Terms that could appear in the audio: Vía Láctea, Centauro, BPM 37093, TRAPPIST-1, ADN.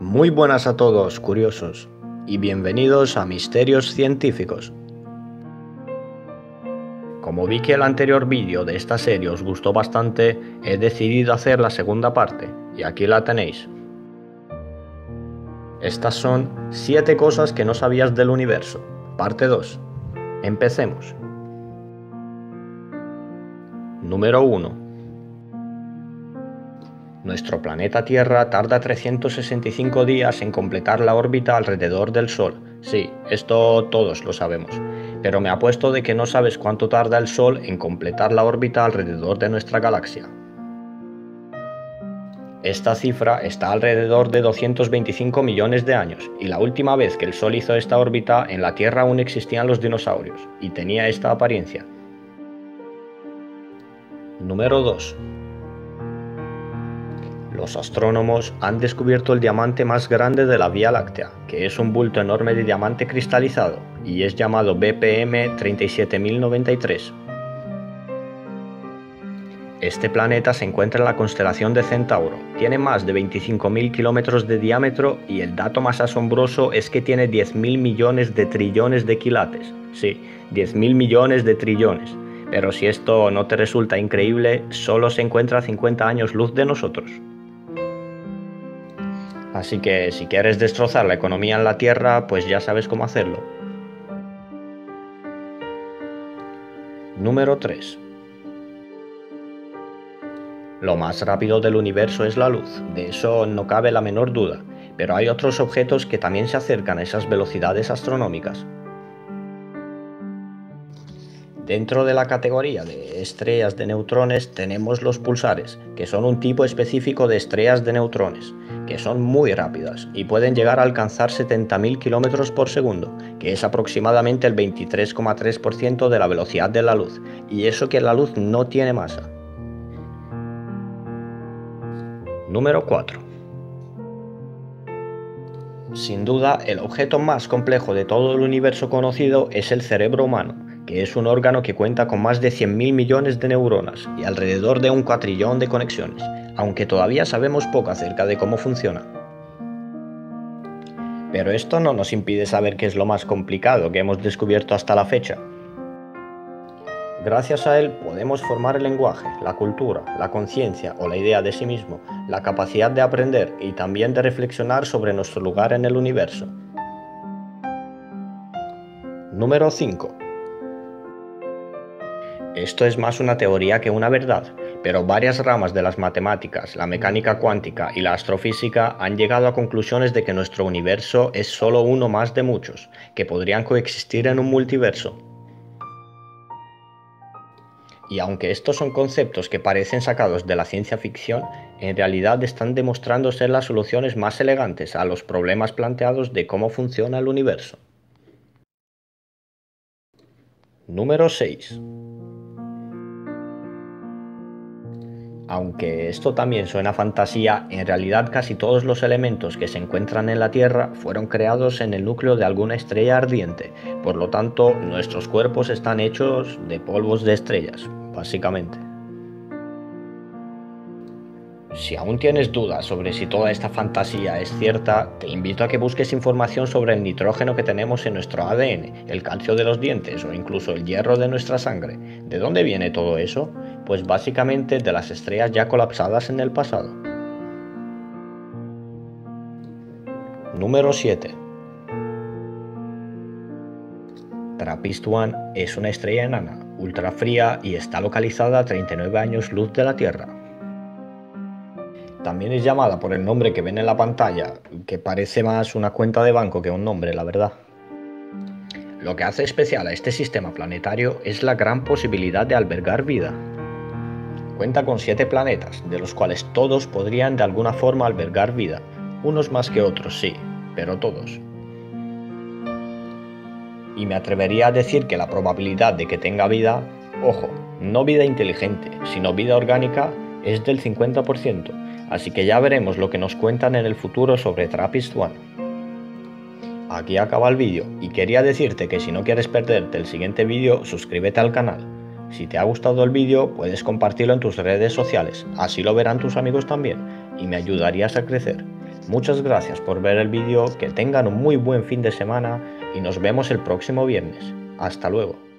Muy buenas a todos, curiosos, y bienvenidos a Misterios Científicos. Como vi que el anterior vídeo de esta serie os gustó bastante, he decidido hacer la segunda parte, y aquí la tenéis. Estas son 7 cosas que no sabías del universo, parte 2. Empecemos. Número 1. Nuestro planeta Tierra tarda 365 días en completar la órbita alrededor del Sol. Sí, esto todos lo sabemos, pero me apuesto de que no sabes cuánto tarda el Sol en completar la órbita alrededor de nuestra galaxia. Esta cifra está alrededor de 225 millones de años, y la última vez que el Sol hizo esta órbita, en la Tierra aún existían los dinosaurios, y tenía esta apariencia. Número 2. Los astrónomos han descubierto el diamante más grande de la Vía Láctea, que es un bulto enorme de diamante cristalizado, y es llamado BPM 37093. Este planeta se encuentra en la constelación de Centauro, tiene más de 25.000 kilómetros de diámetro y el dato más asombroso es que tiene 10.000 millones de trillones de quilates. Sí, 10.000 millones de trillones. Pero si esto no te resulta increíble, solo se encuentra a 50 años luz de nosotros. Así que si quieres destrozar la economía en la Tierra, pues ya sabes cómo hacerlo. Número 3. Lo más rápido del universo es la luz, de eso no cabe la menor duda, pero hay otros objetos que también se acercan a esas velocidades astronómicas. Dentro de la categoría de estrellas de neutrones tenemos los pulsares, que son un tipo específico de estrellas de neutrones, que son muy rápidas y pueden llegar a alcanzar 70.000 km por segundo, que es aproximadamente el 23,3% de la velocidad de la luz, y eso que la luz no tiene masa. Número 4. Sin duda, el objeto más complejo de todo el universo conocido es el cerebro humano, que es un órgano que cuenta con más de 100.000 millones de neuronas y alrededor de un cuatrillón de conexiones, aunque todavía sabemos poco acerca de cómo funciona. Pero esto no nos impide saber qué es lo más complicado que hemos descubierto hasta la fecha. Gracias a él podemos formar el lenguaje, la cultura, la conciencia o la idea de sí mismo, la capacidad de aprender y también de reflexionar sobre nuestro lugar en el universo. Número 5. Esto es más una teoría que una verdad, pero varias ramas de las matemáticas, la mecánica cuántica y la astrofísica han llegado a conclusiones de que nuestro universo es solo uno más de muchos, que podrían coexistir en un multiverso. Y aunque estos son conceptos que parecen sacados de la ciencia ficción, en realidad están demostrando ser las soluciones más elegantes a los problemas planteados de cómo funciona el universo. Número 6. Aunque esto también suena a fantasía, en realidad casi todos los elementos que se encuentran en la Tierra fueron creados en el núcleo de alguna estrella ardiente, por lo tanto nuestros cuerpos están hechos de polvos de estrellas, básicamente. Si aún tienes dudas sobre si toda esta fantasía es cierta, te invito a que busques información sobre el nitrógeno que tenemos en nuestro ADN, el calcio de los dientes o incluso el hierro de nuestra sangre. ¿De dónde viene todo eso? Pues básicamente de las estrellas ya colapsadas en el pasado. Número 7. TRAPPIST-1 es una estrella enana, ultrafría y está localizada a 39 años luz de la Tierra. También es llamada por el nombre que ven en la pantalla, que parece más una cuenta de banco que un nombre, la verdad. Lo que hace especial a este sistema planetario es la gran posibilidad de albergar vida. Cuenta con 7 planetas, de los cuales todos podrían de alguna forma albergar vida. Unos más que otros, sí, pero todos. Y me atrevería a decir que la probabilidad de que tenga vida, ojo, no vida inteligente, sino vida orgánica, es del 50%, así que ya veremos lo que nos cuentan en el futuro sobre TRAPPIST-1. Aquí acaba el vídeo, y quería decirte que si no quieres perderte el siguiente vídeo, suscríbete al canal. Si te ha gustado el vídeo, puedes compartirlo en tus redes sociales, así lo verán tus amigos también y me ayudarías a crecer. Muchas gracias por ver el vídeo, que tengan un muy buen fin de semana y nos vemos el próximo viernes. Hasta luego.